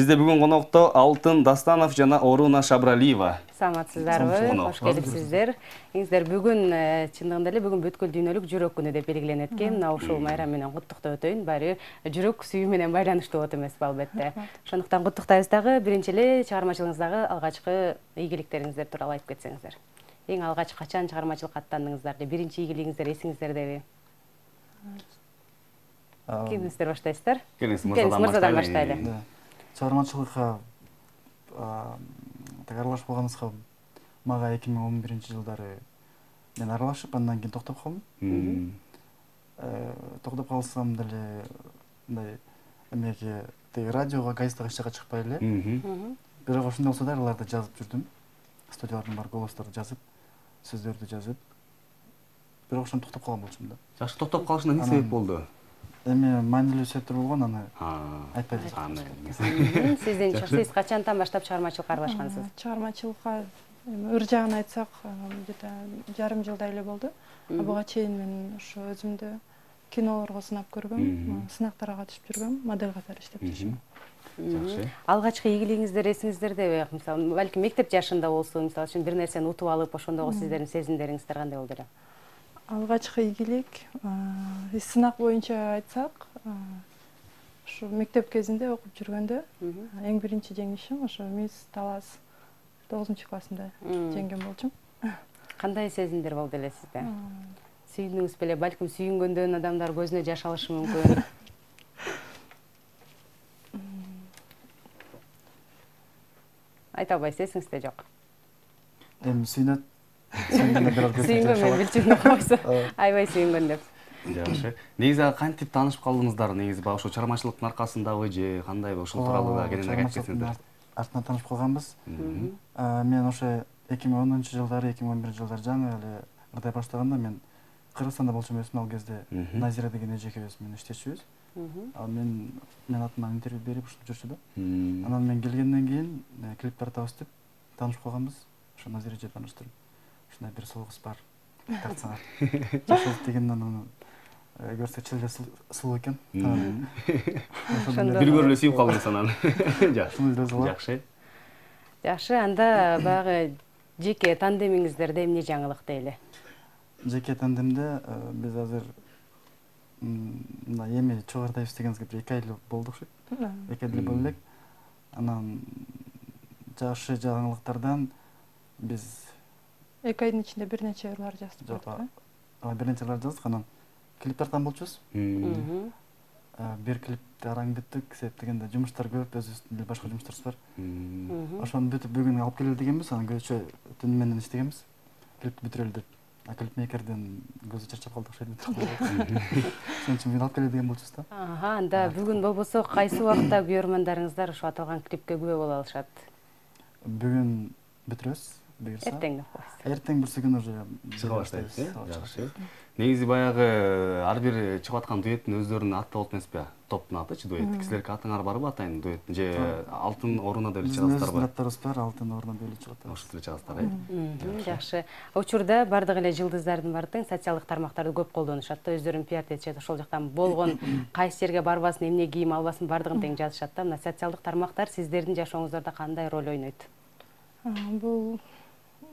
Бизде бүгүн конокто Алтын Дастанов жана Оруна Шабралиева. Саламатсыздарбы, кош келипсиздер. Сиздер бүгүн чындыгында эле бүгүн бүткүл дүйнөлүк жүрөк күнү деп белгиленет экен. Мына ушул майрам менен куттуктап өтөйүн. Баары жүрөк сүйүү менен байланыштуу болот эмес албетте. Ошондуктан куттуктайбыз дагы. Биринчи эле чыгармачылыгыңыздагы алгачкы ийгиликтериңиздер тууралуу айтып кетсеңиздер. Эң алгач качан чыгармачылык аттандыңыздар? Биринчи ийгилигиңиздер эсиңиздерби? Кимдер баштайсыздар? Мырзадан баштайлы. Чыгармачылыкка аралашып болгонуңузга мага 2011 жылдары мен аралашып, андан кийин токтоп калдым. Токтоп калсам деле мындай эмнеге тиги радиого, газетага иштеге чыкпай эле. Бирок ошондой болсо да аларды жазып жүрдүм. Студиялардын бар голосторду жазып, сөздөрдү жазып. Бирок ошондо токтоп калган болчумун да. Жакшы токтоп калышына эмне себеп болду? Эми маанилүү сектор болгон аны айтпайбыз. Сизден чыгып, сиз качандан баштап чыгармачылыкка аралашкансыз? Чыгармачылыкка өр жагын айтсак, где-то жарым жылдай эле болду. Буга чейин мен ушу өзүмдү кинолорго сынап көргөм, сынактарга катышып жүргөм, модель катары иштеп жүрөм. Жакшы. Алгачкы ийгилигиңиздер эсиңиздерби? Мисалы, балким мектеп жашында болсо, мисалы үчүн бир нерсени утуп алып, ошондогу сиздердин сезимдериңиздер кандай болду? Алгачкы ийгилик сынак боюнча айтсак, ушу мектеп кезинде окуп жүргөндө эң биринчи жеңишим ошо Мисс Талас 9-чу классында жеңген болчум. Кандай сезимдер болду эле сизде? Сүйүнүңүз беле, балким сүйүнгөндөн адамдар көзүнө жаш алышы мүмкүн. Айта албайсыз, эсиңизде жок. Эми сүйүнөт. Сүйүнгөн мен билчүнү койсо, аябай сүйүнгөн деп. Жакшы. Негизи кантип таанышып калдыңыздар? Негизи баягы ошо чыгармачылыктын аркасындабы же кандайбы? Ошол тууралуу кенен айтып кетсеңиздер. Артынан таанышып калганбыз. Мен ошо 2010 жылдары, 2011 жылдары жана эле кырдай баштаганда мен Кыргызстанда болчумун өзүм ал кезде. Назира деген эжеке өзүм менен иштечүбүз. Ал мен атыман интервью берип ушул жүрчү да. Анан мен келгенден кийин клиптер табыз деп таанышып калганбыз. Ошо Назира же таныштырып. Шындай бир солгус бар, тартсаңар. Жашыл дегенден аны көрсө чыл эле сылуу экен. Бир көрүп эле сүйүп калдыңыз анан. Жакшы. Жакшы, анда баягы жеке тандемиңиздерде эмне жаңылык дейли? Жеке тандемде биз азыр мындай эми чогартайбыз дегенибизге бир 2 ай эле болду окшойт. 2 ай эле боло элек. Анан жакшы жаңылыктардан биз эки айдын ичинде бир нече ырлар жаздык да. Бир нече ырлар жаздык, анан клиптер тартып болчубуз. Бир клипти араң бүттүк, себеп дегенде жумуштар көп, өзүбүздүн башка жумуштарыбыз бар. Ошону бүтүп бүгүн алып келели дегенбиз, анан көчө түн менен иштегенбиз. Клипти бүтүрөлү деп. А клипмейкерден көзү чарчап калды окшойт. Ошон үчүн бүгүн алып келели деген болчубуз да. Анда бүгүн болбосо кайсы убакта көрөрмандарыңыздар ушу аталган клипке күбө боло алышат? Бүгүн бүтүрөбүз. Эртең деп коесуз. Эртең бирсү күнү уже чыга баштайбыз. Жакшы. Негизи баягы ар бир чыгып аткан дуэттин өздөрүнүн аты болот эмеспи? Топтун атычы дуэт. Кисилерге атыңар барбы атайын дуэттин же Алтын Оруна деп эле чыгасыздарбы? Аттарыбыз бар, Алтын Оруна деп эле чыгатабыз. Ошол эле чыгасыздар. Жакшы. Учурда баардык эле жылдыздардын бардык социалдык тармактарды көп колдонушат да, өздөрүн пиарт этишет, ошол жактан болгон кайсы жерге барбасын, эмне кийим албасын баардыгын тең жазышат да. Мына социалдык тармактар сиздердин жашооңуздарда кандай роль ойнойт? Бул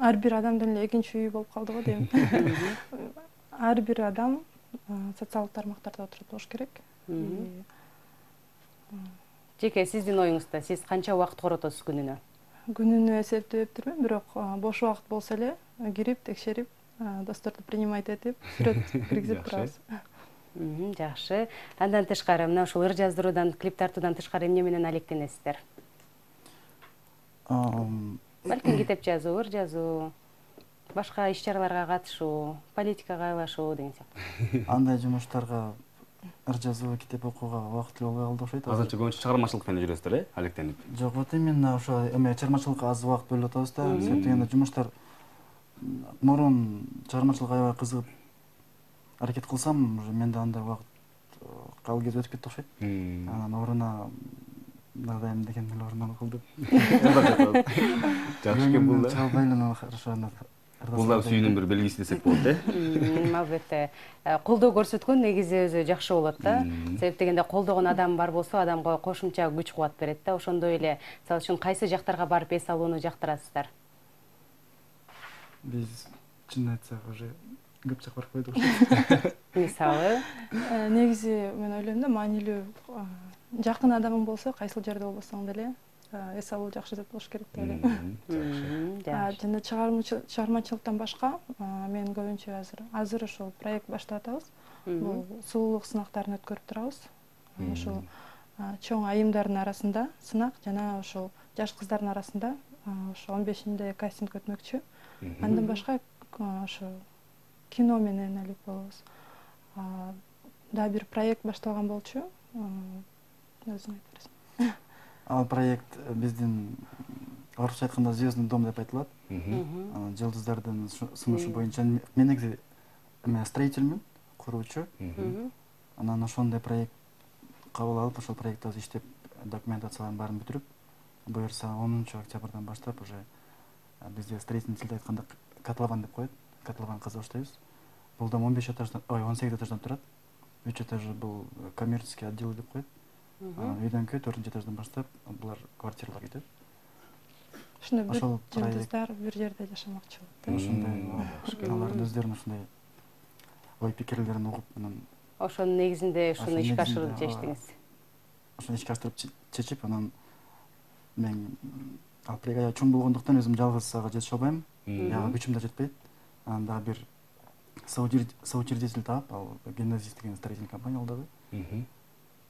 ар бир адамдын эле экинчи үйү болуп калды го дейм. Ар бир адам социалдык тармактарда отуруп болуш керек. Жеке сиздин оюңузда сиз канча убакыт коротосуз күнүнө? Күнүнө эсептебептирмин, бирок бош убакыт болсо эле кирип, текшерип, досторду принимать этип, сүрөт киргизип турабыз. Жакшы. Андан тышкары, мына ушул ыр жаздыруудан, клип тартуудан тышкары эмне менен алектенесиздер? Балким китеп жазуу, ыр жазуу, башка иш чараларга катышуу, политикага аралашуу деген сыяктуу. Андай жумуштарга ыр жазуу, китеп окууга убакыт эле болбой калды окшойт. Азырынча көбүнчө чыгармачылык менен жүрөсүздөр, алектенип? Жок, вот именно ошо эми чыгармачылыкка аз убакыт бөлүп атабыз да. Себеп дегенде жумуштар мурун чыгармачылыкка аябай кызыгып аракет кылсам, уже менде андай убакыт кал кез өтүп кетти окшойт. Анан ордуна надайым деген эле орнон кылдым. Жакшы экен бул да. Чалбайланып хорошо Бұллау сүйінің бір белгесі десек болды. Мәлбетте. Қолдау көрсеткен негізі өзі жақшы болады да. Себеп дегенде қолдаған адам бар болса, адамға қошымша күш қуат береді да. Ошондой эле, мысалы үшін қайсы жақтарға барып бес алууну жақтырасыздар? Біз чын айтсақ, уже көп жақ барып қойдық. Мысалы, негізі мен ойлаймын да, маанилүү жақын адамың болса, қайсыл жерде болсаң деле эсалуу жакшы деп болуш керек деп ойлойм. Жана чыгармачылыктан башка мен көбүнчө азыр ошол проект баштап атабыз. Бул сулуулук сынактарын өткөрүп турабыз. Ошол чоң айымдардын арасында сынак жана ошол жаш кыздардын арасында ошо 15-инде кастинг өтмөкчү. Андан башка ошо кино менен алып болобуз. Да бир проект башталган болчу. Өзүң айтып бересиң. Ал проект биздин орусча айтканда звездный дом деп айтылат. Жылдыздардын сунушу боюнча мен негизи строительмин, куруучу. Анан ошондой проект кабыл алып, ошол проектте иштеп, документацияларын баарын бүтүрүп, буюрса 10 октябрдан баштап уже бизде строительный тилде айтканда котлован деп коет. Котлован казаштайбыз. Бул дом 18 этаждан турат. 3 этажы бул коммерческий отдел деп коет. Үйден көй 4-этаждан баштап, бұлар квартиралар кетеді. Шында бір жылдыздар бір жерде жашамақчы болды. Шында аларды өздерін ұшындай ой пикерлерін ұғып. Ошоның негізінде шыны ішкі ашырып чештіңіз. Шыны ішкі ашырып чечіп, анан мен алпрегая чүн болғандықтан өзім жалғыз саға жетші албайым. Яғы күчім да жетпейді. Анда бір соучредитель таап, ал гимназист деген строительный компания алдағы.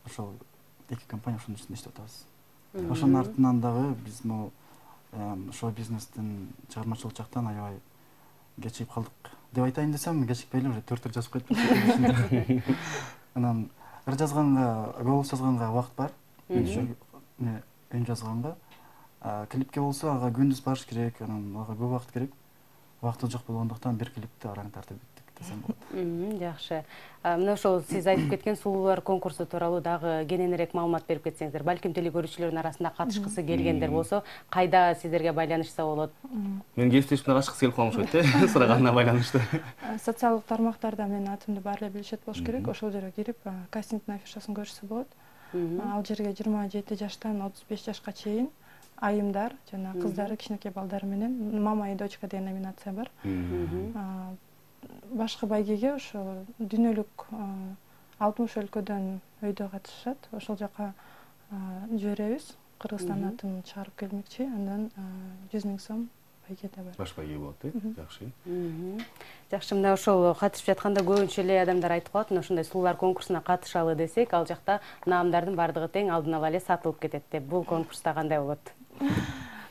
Ошол эки компания ошонун үстүндө иштеп атабыз. Ошонун артынан дагы биз могу ошо бизнестин чыгармачылык жактан аябай кечигип калдык деп айтайын десем, кечикпей эле уже 4 жазып кетип. Анан ыр жазганга, голос жазганга убакыт бар. Өн жазганга, клипке болсо ага күндүз барыш керек, анан ага көп убакыт керек. Убакыты жок болгондуктан бир клипти араң тартып Жақшы. Мына ошол сиз айтып кеткен сулуулар конкурсу тууралуу дагы кененирээк маалымат берип кетсеңиздер, балким телекөрүүчүлөрдүн арасында катышкысы келгендер болсо, кайда сиздерге байланышса болот? Мен кесиптешимден катышкысы келип калмыш өтө, сураганда байланыштуу. Социалдык тармактарда менин атымды баары эле билишет болуш керек. Ошол жерге кирип, кастингдин афишасын көрсө болот. Ал жерге 27 жаштан 35 жашка чейин айымдар жана кыздары, кичинекей балдары менен мама и дочка деген номинация бар. Башкы байгеге ошо дүйнөлүк 60 өлкөдөн өйдө катышат. Ошол жака жөрөбүз. Кыргызстан атын чыгарып келмекчи. Андан 100 000 сом байге да бар. Баш байге болот, жакшы. Жакшы, мына ошол катышып жатканда көбүнчө эле адамдар айтып калат, ошондой сулуулар конкурсуна катышалы десек, ал жакта наамдардын баардыгы тең алдын ала эле сатылып кетет деп. Бул конкурста кандай болот?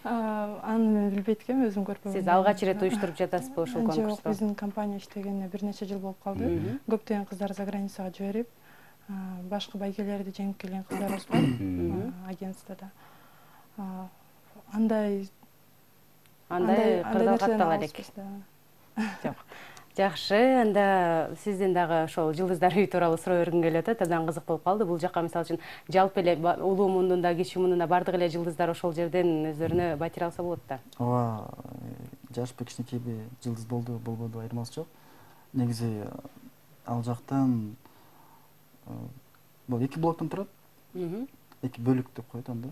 Аны мен билбейт экенмин, өзүм көрпөмүн. Сиз алгач ирет уюштуруп жатасызбы ошол конкурсту? Биздин компания иштегенине бир нече жыл болуп калды. Көптөгөн кыздар за границага жиберип, башкы байгелерди жеңип келген кыздарыбыз бар агентствода. Андай кырда каттала элек. Жок. Жакшы, анда сизден дагы ошол жылдыздар үйү тууралуу суроо өргүм келип атат. Абдан кызык болуп калды. Бул жакка мисалы үчүн жалпы эле улуу мундунда, кичи мундунда бардык эле жылдыздар ошол жерден өздөрүнө батир алса болот да. Ооба, жашпы кичинекейби жылдыз болду, болбоду айырмасы жок. Негизи ал жактан бул эки блоктон турат. Эки бөлүк деп коет анда.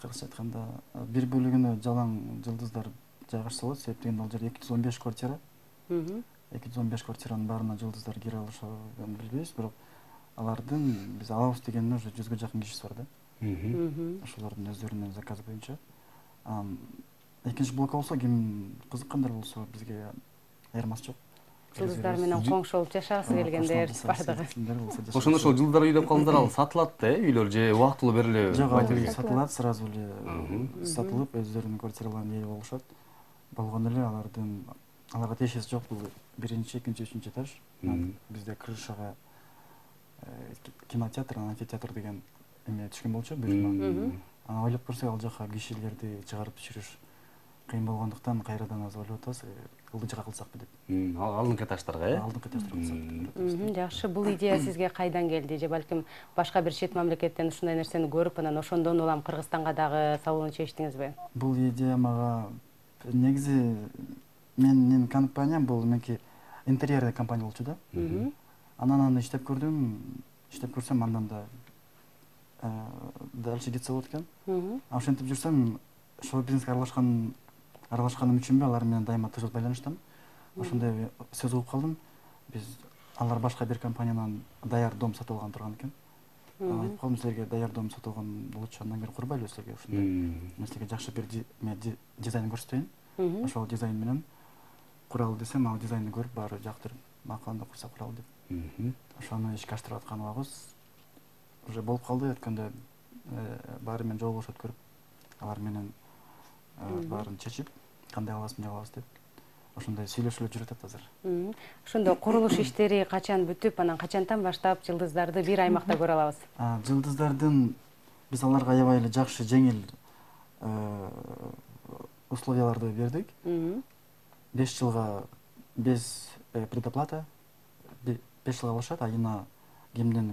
Кыргызча айтканда, бир бөлүгүнө жалаң жылдыздар жайгашса болот, себеп дегенде ал жерде 215 квартира. 215 квартиранын баарына жылдыздар кире алышабын билбейбиз, бирок алардын биз алабыз дегенине уже 100гө жакын киши бар да. Ошолордун өздөрүнүн заказы боюнча. Экинчи блок болсо, ким кызыккандар болсо, бизге айырмасы жок. Жылдыздар менен коңшолуп жашагысы келгендер бардыгы. Ошондо ошол жылдыздар үйү деп калгандар ал сатылат да, үйлөр же убактылуу берилеби? Жок, сатылат, сразу эле сатылып, өздөрүнүн квартираларына ээ болушат. Болгону эле алардын аларга тиешеси жок, бул 1-2-3 этаж. Бизде крышага кинотеатр, амфитеатр деген эме түшкөн болчу буюрма. Аны ойлоп көрсөк, ал жака кишилерди чыгарып түшүрүш кыйын болгондуктан кайрадан аз ойлоп атабыз, ылдыжга кылсакпы деп. Алдыңкы этаждарга, э? Алдыңкы этаждарга кылсак. Жакшы, бул идея сизге кайдан келди же балким башка бир чет мамлекеттен ушундай нерсени көрүп, анан ошондон улам Кыргызстанга дагы салууну чечтиңизби? Бул идея мага негизи менің компаниям бұл менке интерьерді компания болчу да. Анананы іштеп көрдім, іштеп көрсем андан да дальше кетсе откен. А ошентіп жүрсем, шоу бизнеске аралашқаным үшін бе, алар мен дайыма тығыз байланыштым. Ошондай сөз болып қалдым. Біз алар башқа бір компаниядан даяр дом сатып алған тұрған екен. Айтып қалдым, сіздерге даяр дом сатып алған болушы, андан кері құрбайлы сіздерге. Мен сіздерге жақсы бір дизайн көрсетейін. Ошол дизайн менен құралы десем, ал дизайнды көріп, бары жақтырып, мақалында құрса құралы деп. Ошоны ешке аштырып атқан уағыз уже болып қалды, өткенде бары мен жол болшат көріп, алар менен барын чечіп, қандай аласым, не аласы деп. Ошондай сүйлөшүлө жүрөт азыр. Ошондо курулуш иштери качан бүтүп, анан качантан баштап жылдыздарды бир аймакта көрө алабыз? Жылдыздардын биз аларга аябай эле жакшы, жеңил условияларды бердик. 5 жылга без предоплата, 5 жылга болушат, айына кимдин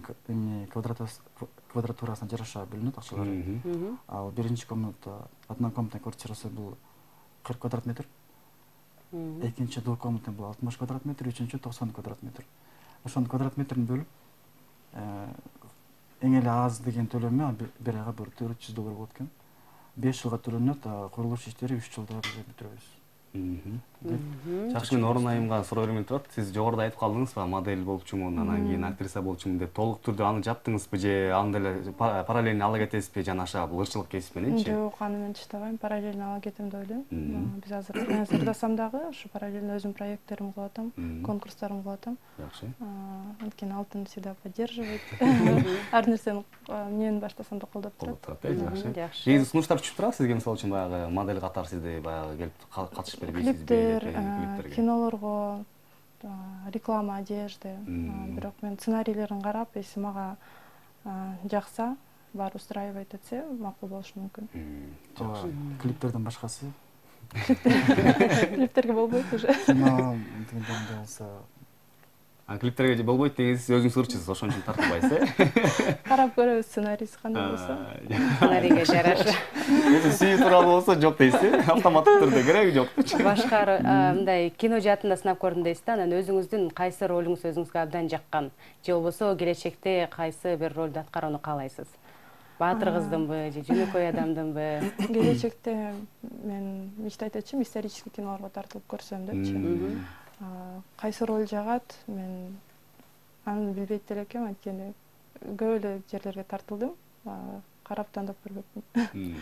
квадратурасына жараша бөлүнөт акчалары. Ал биринчи комната, однокомнатный квартирасы бул 40 квадрат метр. Екінші двухкомнатный бұл 60 квадрат метр, үшінші 90 квадрат метр. Ошон квадрат метрін бөліп, еңелі аз деген төлемі бір айға бір $400 болткен. 5 жылға төленет, құрылыс іштері 3 жылда бізде бітірбіз. Жақшы, мен орын айымға сұрау бермей тұрат. Сіз жоғарда айтып қалдыңыз ба, модель болып чүм, онан кейін актриса болып чүм деп толық түрді аны жаптыңыз бі, же андайлы параллельні ала кетесіп бе, жанаша бұлыршылық кесіппенен ше? Жоқ, аны мен жыштағайым, параллельні ала кетімді өлім. Біз азырдасамдағы, ұшы параллельні өзім проекттерім құлатам, конкурстарым құлатам. Жақшы. Өткен алтын всегда поддерживает. Әр нәрсені мен баштасамды қолдап тұрады. Клиптер, кинолорго, реклама одежды, бірақ мен сценарийлерін қарап, есі маға жақса, бар устраивает әтсе, мақыл болшы мүмкін. Клиптердің башқасы? Клиптерге болбойт уже. Клиптерге болбойт дегіз өзің сұрчыз, ошон үшін тартып айсы. Қарап көрі сценарийсі қандай болса. Сценарийге жарашы. Сүй туралы болса жоқ дейсі, автоматтық түрді керегі жоқ. Башқары кино жатында сынап көрдің дейсі, өзіңіздің қайсы роліңіз өзіңізге абдан жаққан? Жол болса, келешекте қайсы бір ролді атқарауны қалайсыз? Батырғыздың бі, жүні көй адамдың бі? Келешекте мен мечтайт әтшім, исторический киноларға тартылып көрсем депші. Қайсы рол жағат, мен аңын білбейттелі кем, әткені көйлі жерлерге тартылдым. Қараптандап көрбөкпүн.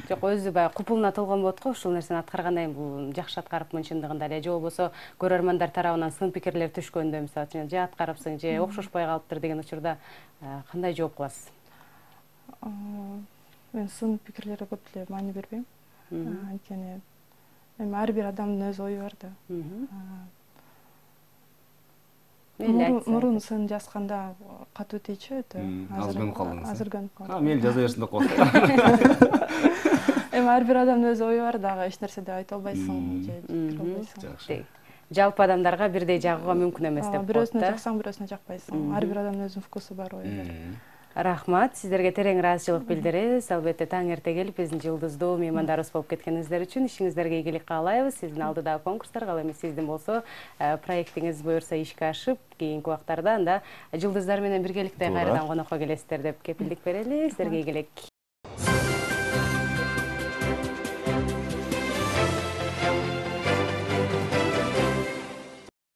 Жоқ, өзі бай құпылына толған ботқы, ұшыл нәрсен атқарғандайым, бұл жақшы атқарып мүншіндіғында. Жо болса, көрермандар тарауынан сын пікерлер түш көнді, мысалы, жа атқарыпсың, жа оқшошпай қалыптыр деген ұшырда қандай жоу қыласыз? Мен сын пікірлері көптіле маңы бербейм. Әйткені, әрбір адамның өз ойы барды. Мұрын сын жасқанда қату тейші өті. Азырган қалыңыз. Азырган қалыңыз. Мейл жаза ерсінді қолды. Әрбір адамның өз ойы бар дағы, ешнәрсе де айта албайсың. Жалпы адамдарға бірдей жағуға мүмкін емес деп қолды. Бір өзіне жақсаң, бір өзіне жақпайсың. Әрбір адамның өзінің фокусы бар ойы. Рахмат, сіздерге терең разышылық білдіріз. Әлбетте таң ерте келіп, біздің жылдыздуу меймандарыбыз болып кеткеніңіздер үшін ішіңіздерге игілік қалайбыз. Сіздің алдыда конкурстар қалаймен сіздің болса, проектіңіз бұйырса ишке ашып, кейінгі уақыттарда жылдыздарменен біргелікте қайрадан қонаққа келесіздер деп кепілдік берелі. Сіздерге игілік.